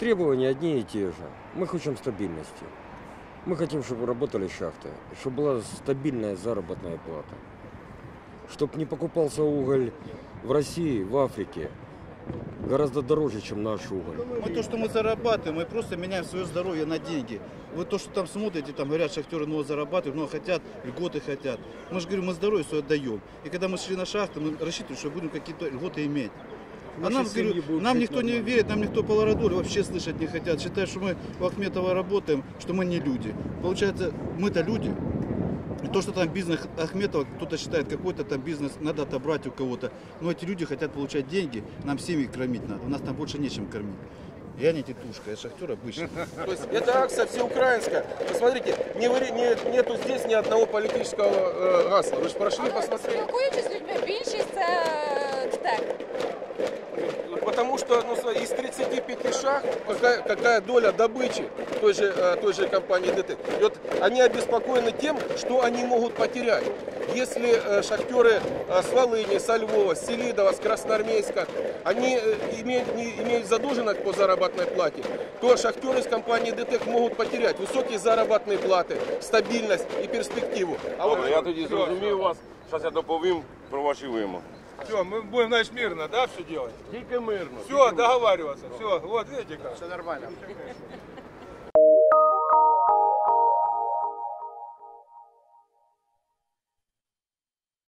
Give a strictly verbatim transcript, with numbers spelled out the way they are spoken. Требования одни и те же. Мы хотим стабильности. Мы хотим, чтобы работали шахты, чтобы была стабильная заработная плата. Чтобы не покупался уголь в России, в Африке. Гораздо дороже, чем наш уголь. Мы то, что мы зарабатываем, мы просто меняем свое здоровье на деньги. Вы то, что там смотрите, там говорят, шахтеры много зарабатывают, много хотят, льготы хотят. Мы же говорим, мы здоровье свое отдаем. И когда мы шли на шахту, мы рассчитывали, что будем какие-то льготы иметь. А нам, говорю, нам никто не верит, нам никто Павлоградвугілля вообще слышать не хотят. Считают, что мы в Ахметово работаем, что мы не люди. Получается, мы-то люди. И то, что там бизнес Ахметова, кто-то считает, какой-то там бизнес надо отобрать у кого-то. Но эти люди хотят получать деньги, нам семьи кормить надо, у нас там больше нечем кормить. Я не тетушка, я шахтер обычный. То есть это акция всеукраинская. Посмотрите, не выри, не, нету здесь ни одного политического э, гасла. Вы же прошли, посмотрели. Спілкуючись з людьми, більшість це ДТЕК. Потому что ну, из тридцати пяти шахт какая, какая доля добычи той же, той же компании ДТЕК. И вот они обеспокоены тем, что они могут потерять. Если шахтеры с Волыни, со Львова, с Селидова, с Красноармейска, они имеют, не, имеют задолженность по заработной плате, то шахтеры с компании ДТЕК могут потерять высокие заработные платы, стабильность и перспективу. А вот... Я тут разумею вас, сейчас я доповім про ваші вимоги. Все, мы будем, значит, мирно, да, все делать? Дико мирно. Все, договариваться. Все, вот видите как. Все нормально.